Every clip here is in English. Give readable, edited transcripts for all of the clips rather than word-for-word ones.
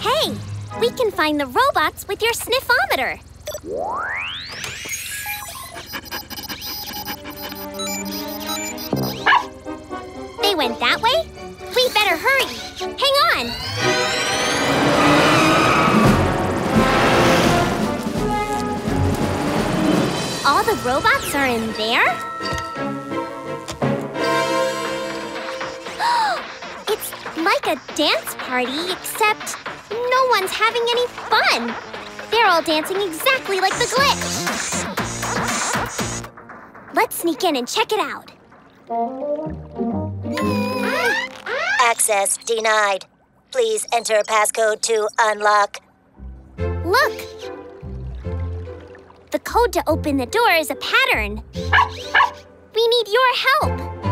Hey, we can find the robots with your sniffometer. They went that way? We better hurry. Hang on. All the robots are in there? It's like a dance party, except no one's having any fun. They're all dancing exactly like the Glitch. Let's sneak in and check it out. Access denied. Please enter passcode to unlock. Look! The code to open the door is a pattern. We need your help.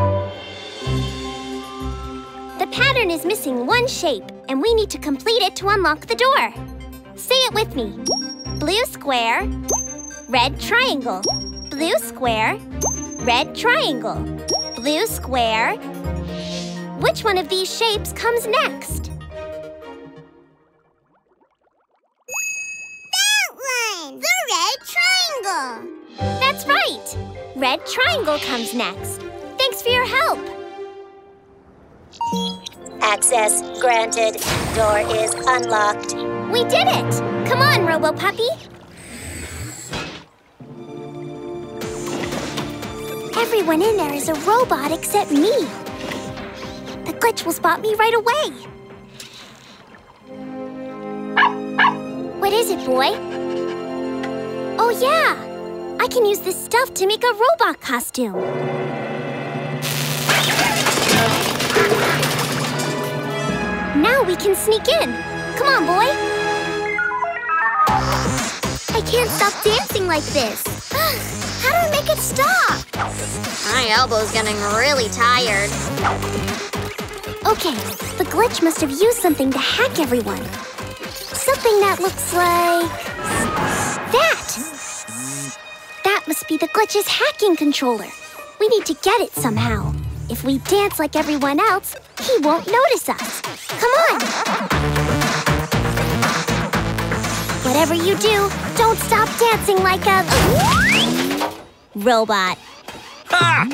The pattern is missing one shape, and we need to complete it to unlock the door. Say it with me. Blue square, red triangle. Blue square, red triangle. Blue square. Which one of these shapes comes next? That one! The red triangle! That's right! Red triangle comes next. Thanks for your help. Access granted. Door is unlocked. We did it! Come on, Robopuppy. Everyone in there is a robot except me. The Glitch will spot me right away. What is it, boy? Oh, yeah. I can use this stuff to make a robot costume. Now we can sneak in. Come on, boy. I can't stop dancing like this. How do I make it stop? My elbow's getting really tired. Okay, the Glitch must have used something to hack everyone. Something that looks like... that! That must be the Glitch's hacking controller. We need to get it somehow. If we dance like everyone else, he won't notice us. Come on! Whatever you do, don't stop dancing like a... robot. Ha!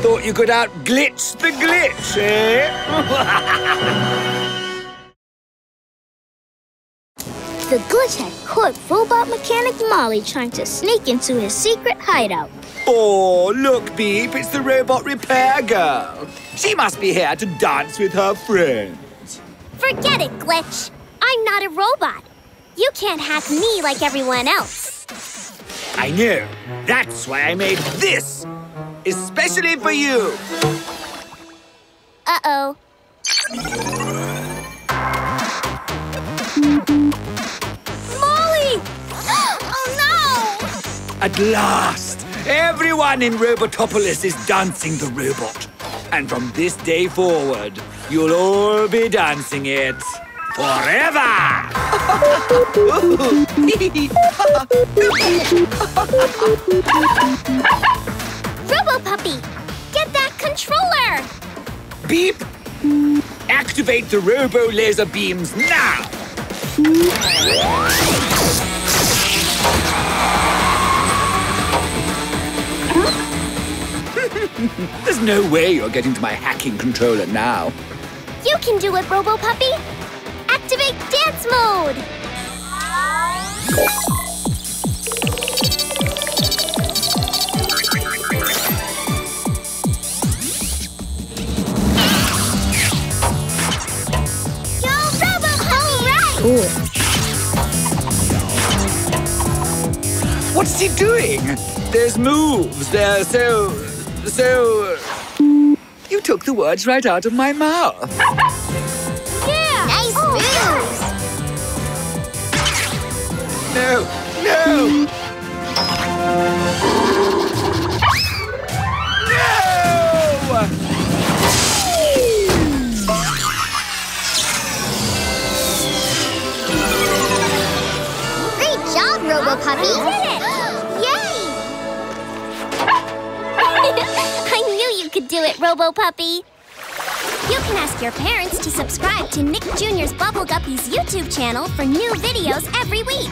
Thought you could out-glitch the Glitch, eh? The Glitch had caught robot mechanic Molly trying to sneak into his secret hideout. Oh, look, Beep, it's the robot repair girl. She must be here to dance with her friends. Forget it, Glitch. I'm not a robot. You can't hack me like everyone else. I know. That's why I made this, especially for you. Uh-oh. Molly! Oh, no! At last, everyone in Robotopolis is dancing the robot. And from this day forward, you'll all be dancing it. Forever! Robopuppy, get that controller! Beep! Activate the Robo laser beams now! There's no way you're getting to my hacking controller now. You can do it, Robopuppy! Activate dance mode! Yo, Robopuppy! All right! Cool. What's he doing? There's moves. They're so... You took the words right out of my mouth. No! No! No! Great job, Robopuppy! You did it! Yay! I knew you could do it, Robopuppy! You can ask your parents to subscribe to Nick Jr.'s Bubble Guppies YouTube channel for new videos every week.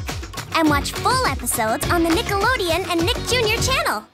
And watch full episodes on the Nickelodeon and Nick Jr. channel.